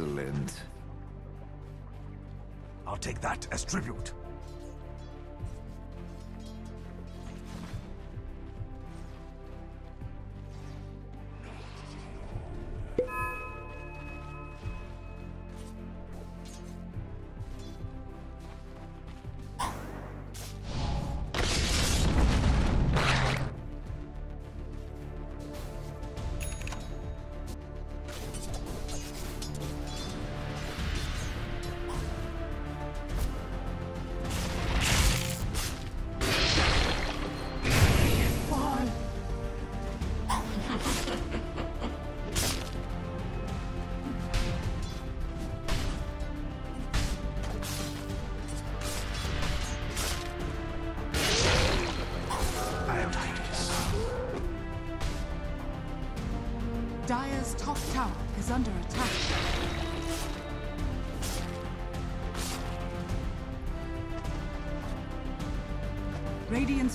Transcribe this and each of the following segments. Excellent. I'll take that as tribute. Dire's top tower is under attack. Radiant's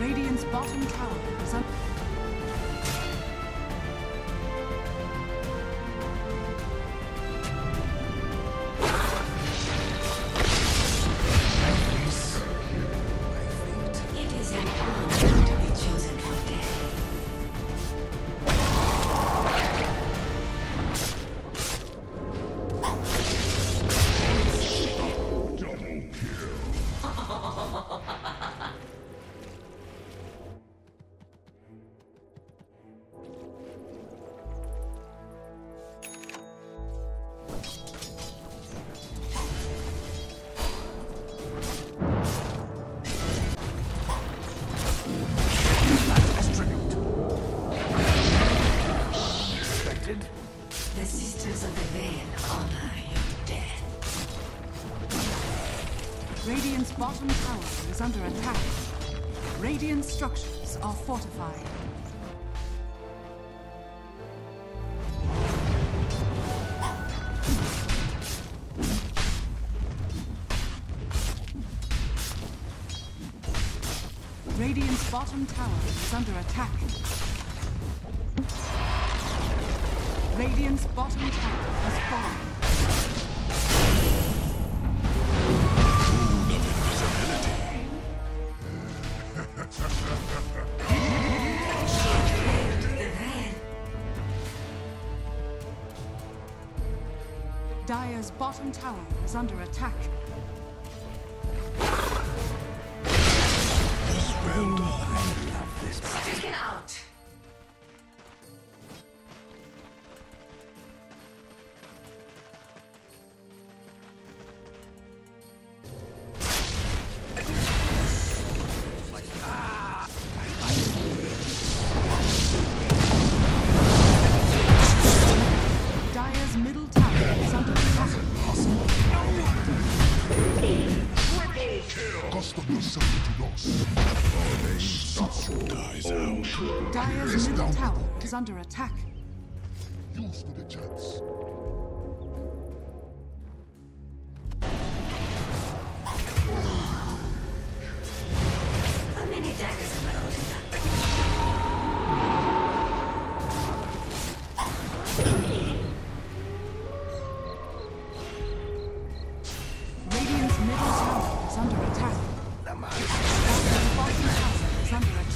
Radiant's bottom tower is under attack. It is an honor to be chosen for death. Double kill. The Sisters of the Veil honor your death. Radiant's bottom tower is under attack. Radiant structures are fortified. Radiant's bottom tower is under attack. Radiant's bottom tower has fallen. Moon of invisibility. Dire's bottom tower is under attack. Well done. I love this part. Take it out. Dire's middle tower is under attack. Use the chance. How many daggers am I holding up? Radiant's middle tower is under attack. The bottom tower is under attack.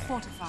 fortified.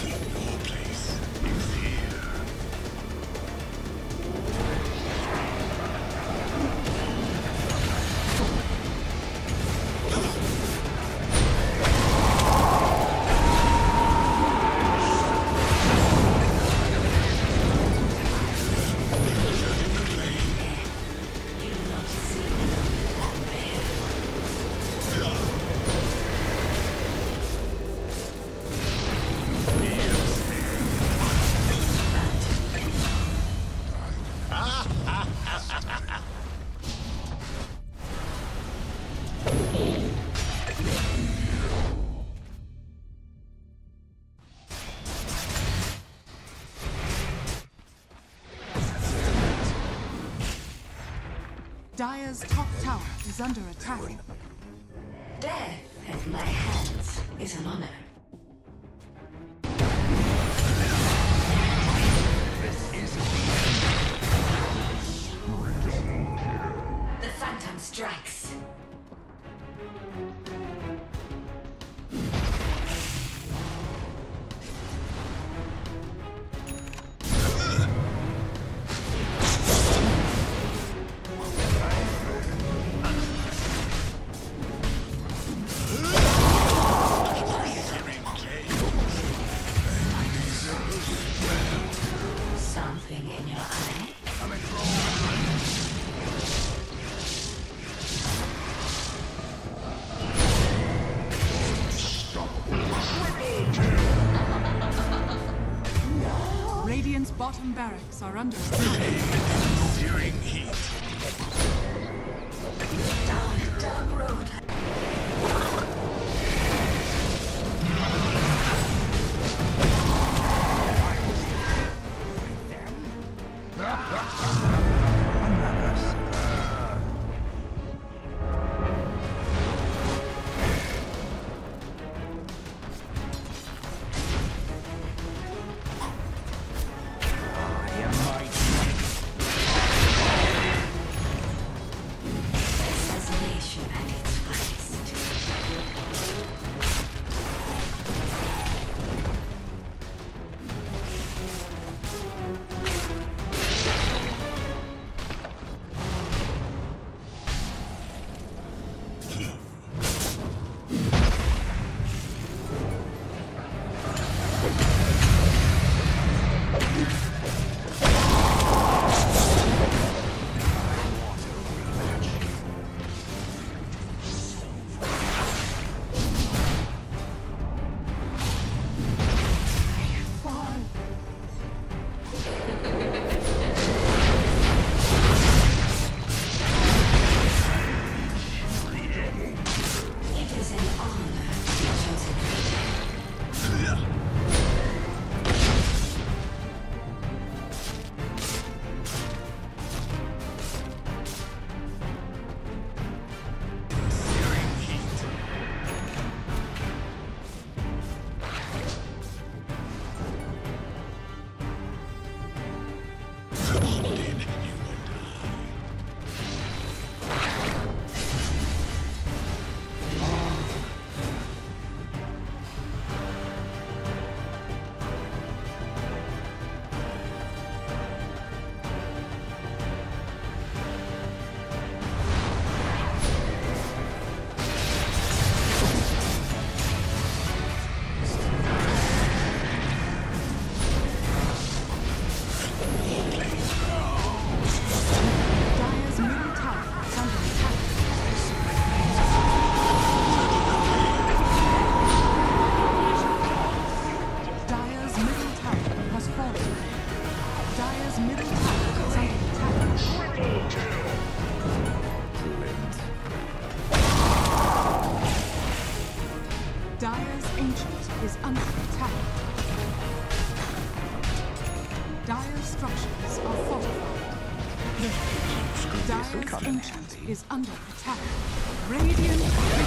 The war place is Dire's top tower is under attack. Death at my hands is an honor. The Phantom strikes. Radiant's bottom barracks are under attack. During heat. Down the dark road. Dire's Ancient is under attack. Dire's structures are fortified. Dire's Ancient is under attack. Radiant.